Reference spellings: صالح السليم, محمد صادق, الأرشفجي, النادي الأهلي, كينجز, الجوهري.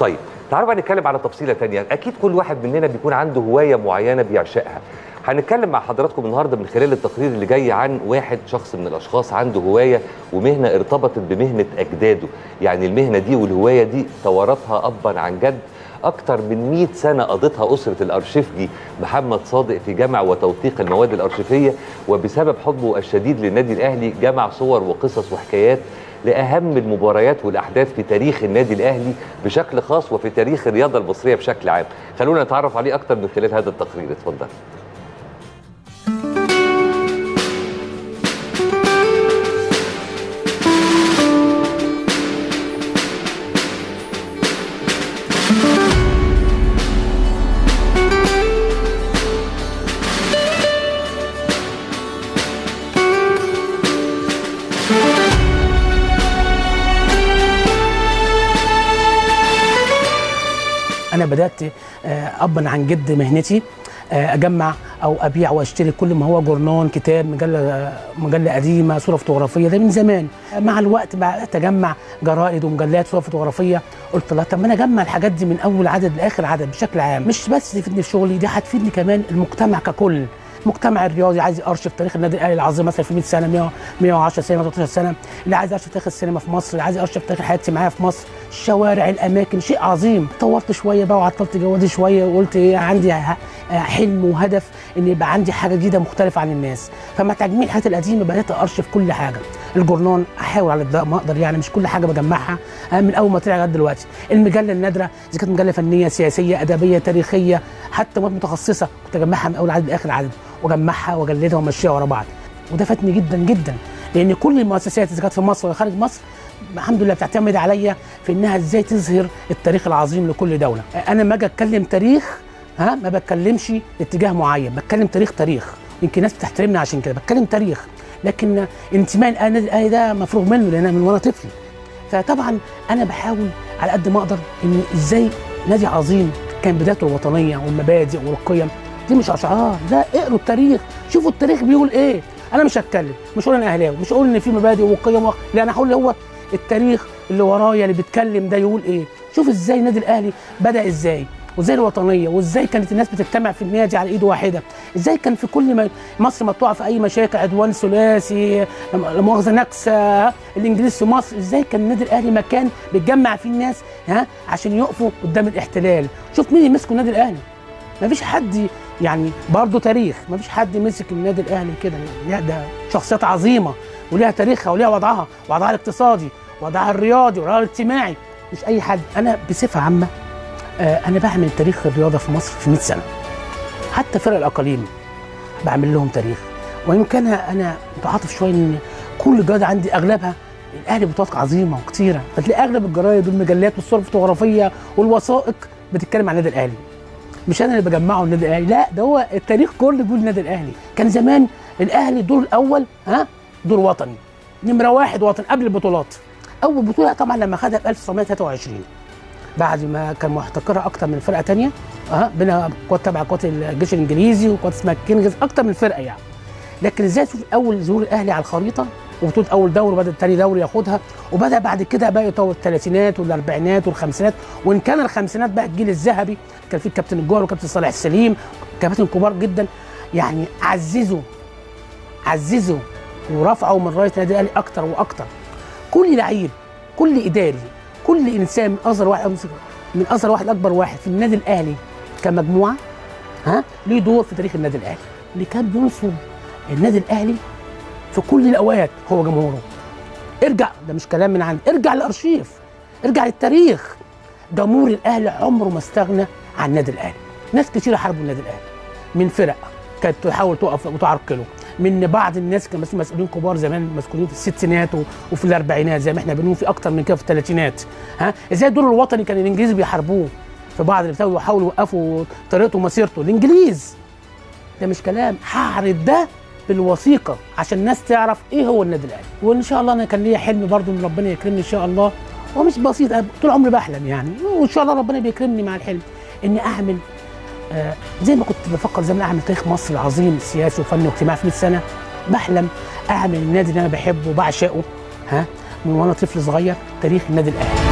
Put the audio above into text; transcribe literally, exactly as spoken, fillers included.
طيب تعالوا بقى نتكلم على تفصيله ثانيه، اكيد كل واحد مننا بيكون عنده هوايه معينه بيعشقها. هنتكلم مع حضراتكم النهارده من خلال التقرير اللي جاي عن واحد شخص من الاشخاص عنده هوايه ومهنه ارتبطت بمهنه اجداده، يعني المهنه دي والهوايه دي توارثها ابا عن جد. اكتر من مئة سنه قضتها اسره الأرشفجي محمد صادق في جمع وتوثيق المواد الارشيفيه، وبسبب حبه الشديد للنادي الاهلي جمع صور وقصص وحكايات لأهم المباريات والأحداث في تاريخ النادي الأهلي بشكل خاص وفي تاريخ الرياضة المصرية بشكل عام. خلونا نتعرف عليه أكتر من خلال هذا التقرير، اتفضل. أنا بدأت أبًا عن جد مهنتي أجمع أو أبيع وأشتري كل ما هو جورنان، كتاب، مجلة مجلة قديمة، صورة فوتوغرافية، ده من زمان. مع الوقت بدأت أجمع جرائد ومجلات، صورة فوتوغرافية. قلت لا طب ما أنا أجمع الحاجات دي من أول عدد لآخر عدد بشكل عام، مش بس تفيدني في شغلي، دي هتفيدني كمان المجتمع ككل. المجتمع الرياضي عايز أرشف تاريخ النادي الأهلي العظيم مثلا في مئة سنة، مئة وعشرة سنة، مئة وتلتاشر سنة، اللي عايز أرشف تاريخ السينما في مصر، اللي عايز أرشف تاريخ حياتي معايا في مصر، الشوارع، الأماكن، شيء عظيم. طورت شوية بقى وعطلت جوادي شوية وقلت إيه، عندي حلم وهدف إن يبقى عندي حاجة جديدة مختلفة عن الناس، فمع تجميع الحاجات القديمة بدأت أرشف كل حاجة. الجورنان أحاول على قد ما أقدر، يعني مش كل حاجة بجمعها من أول ما طلع لغاية دلوقتي. المجلة النادرة إذا كانت مجلة فنية، سياسية، أدبية، تاريخية، حتى مواد متخصصة، كنت أجمعها من أول عدد لآخر عدد، واجمعها واجلدها وامشيها ورا بعض. وده فاتني جدا جدا، لان كل المؤسسات اذا كانت في مصر وخارج مصر الحمد لله بتعتمد عليا في انها ازاي تظهر التاريخ العظيم لكل دوله. انا ما اجي اتكلم تاريخ ها ما بتكلمش اتجاه معين، بتكلم تاريخ تاريخ، يمكن الناس بتحترمني عشان كده بتكلم تاريخ، لكن انتماء النادي الاهلي ده مفروغ منه لان من وانا طفل. فطبعا انا بحاول على قد ما اقدر ان ازاي نادي عظيم كان بدايته الوطنيه والمبادئ والقيم دي، مش اشعار، لا اقروا التاريخ، شوفوا التاريخ بيقول ايه. انا مش هتكلم، مش هقول انا اهلاوي، مش هقول ان في مبادئ وقيم، لا انا هقول هو التاريخ اللي ورايا اللي بيتكلم ده يقول ايه. شوف ازاي النادي الاهلي بدا ازاي، وازاي الوطنيه، وازاي كانت الناس بتجتمع في النادي على ايد واحده، ازاي كان في كل ما مصر مقطوعه في اي مشاكل، عدوان ثلاثي، لا مؤاخذه، نكسه، الانجليز في مصر، ازاي كان النادي الاهلي مكان بيتجمع فيه الناس ها عشان يقفوا قدام الاحتلال. شوف مين اللي مسكوا النادي الاهلي، مفيش حد يعني برضه تاريخ، مفيش حد مسك النادي الاهلي كده، لا ده شخصيات عظيمه وليها تاريخها وليها وضعها، وضعها الاقتصادي، وضعها الرياضي، وضعها الاجتماعي، مش اي حد. انا بصفه عامه آه انا بعمل تاريخ الرياضه في مصر في مئة سنه، حتى فرق الاقاليم بعمل لهم تاريخ. ويمكن انا متعاطف شويه ان كل جرايد عندي اغلبها الاهلي بطولات عظيمه وكتيره، فتلاقي اغلب الجرايد والمجلات والصور الفوتوغرافيه والوثائق بتتكلم عن النادي الاهلي، مش انا اللي بجمعه النادي الاهلي، لا ده هو التاريخ كله بيقول النادي الاهلي كان زمان الاهلي الدور الاول ها دور وطني، نمره واحد وطني قبل البطولات. اول بطوله طبعا لما خدها في ألف وتسعمية وتلاتة وعشرين بعد ما كان محتكرها اكتر من فرقه ثانيه ها بينها قوات تبع قوات الجيش الانجليزي وقوات اسمها الكينجز، اكتر من فرقه يعني. لكن ازاي تشوف اول ظهور الاهلي على الخريطه وبطوله اول دوري وبدا ثاني دوري ياخدها، وبدا بعد كده بقى يطور الثلاثينات والاربعينات والخمسينات، وان كان الخمسينات بقى الجيل الذهبي كان فيه الكابتن الجوهري وكابتن صالح السليم، كابتن كبار جدا يعني عززوا عززوا ورفعوا من رايه النادي الاهلي اكتر واكتر. كل لعيب، كل اداري، كل انسان من اصغر واحد من اصغر واحد لاكبر واحد في النادي الاهلي كمجموعه ها ليه دور في تاريخ النادي الاهلي. اللي كان بينصر النادي الاهلي في كل الاوقات هو جمهوره. ارجع، ده مش كلام من عندي، ارجع للارشيف، ارجع للتاريخ، جمهور الاهلي عمره ما استغنى عن النادي الاهلي. ناس كتير حاربوا النادي الاهلي من فرق كانت تحاول تقف وتعرقله، من بعض الناس كانوا مسؤولين كبار زمان مسؤولين في الستينات وفي الاربعينات زي ما احنا بنقول، في اكتر من كده في الثلاثينات. ها ازاي الدور الوطني كان الانجليز بيحاربوه في بعض اللي بيحاولوا يوقفوا طريقته ومسيرته الانجليز، ده مش كلام، هعرض ده بالوثيقه عشان الناس تعرف ايه هو النادي الاهلي. وان شاء الله انا كان ليا حلم برضو ان ربنا يكرمني ان شاء الله، ومش بسيط، طول عمري بحلم يعني، وان شاء الله ربنا بيكرمني مع الحلم اني اعمل آه زي ما كنت بفكر زمان اعمل تاريخ مصر العظيم سياسي وفني واجتماعي في مئة سنه. بحلم اعمل النادي اللي انا بحبه وبعشقه ها من وانا طفل صغير، تاريخ النادي الاهلي.